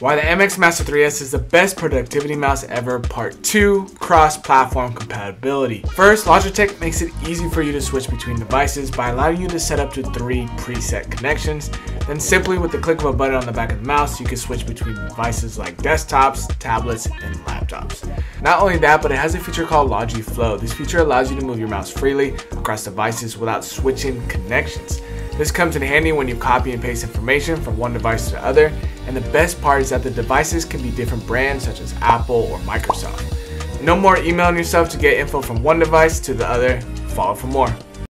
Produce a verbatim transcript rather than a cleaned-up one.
Why the M X Master three S is the best productivity mouse ever, part two, cross-platform compatibility. First, Logitech makes it easy for you to switch between devices by allowing you to set up to three preset connections. Then simply with the click of a button on the back of the mouse, you can switch between devices like desktops, tablets, and laptops. Not only that, but it has a feature called LogiFlow. This feature allows you to move your mouse freely across devices without switching connections. This comes in handy when you copy and paste information from one device to the other, and the best part is that the devices can be different brands such as Apple or Microsoft. No more emailing yourself to get info from one device to the other. Follow for more.